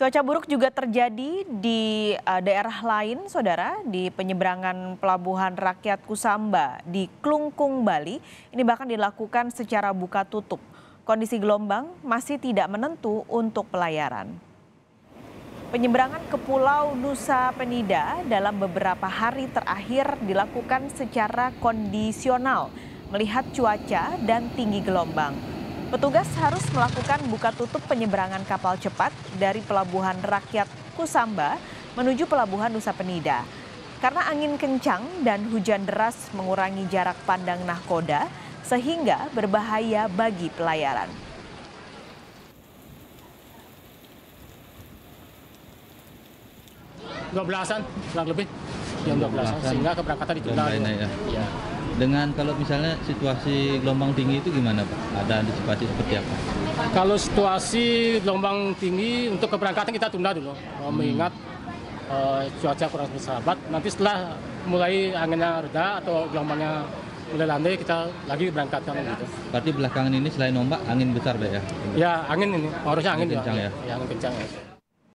Cuaca buruk juga terjadi di daerah lain, Saudara, di penyeberangan Pelabuhan Rakyat Kusamba di Klungkung, Bali. Ini bahkan dilakukan secara buka tutup. Kondisi gelombang masih tidak menentu untuk pelayaran. Penyeberangan ke Pulau Nusa Penida dalam beberapa hari terakhir dilakukan secara kondisional melihat cuaca dan tinggi gelombang. Petugas harus melakukan buka tutup penyeberangan kapal cepat dari Pelabuhan Rakyat Kusamba menuju Pelabuhan Nusa Penida. Karena angin kencang dan hujan deras mengurangi jarak pandang nahkoda sehingga berbahaya bagi pelayaran. Jam 12-an sehingga keberangkatan ditunda. Ya. Dengan kalau misalnya situasi gelombang tinggi itu gimana Pak? Ada antisipasi seperti apa? Kalau situasi gelombang tinggi untuk keberangkatan kita tunda dulu. Mengingat cuaca kurang bersahabat. Nanti setelah mulai anginnya reda atau gelombangnya mulai landai kita lagi berangkatkan gitu. Berarti belakangan ini selain ombak angin besar Pak ya? Ya angin ini, harusnya angin kencang ya. Ya angin kencang ya.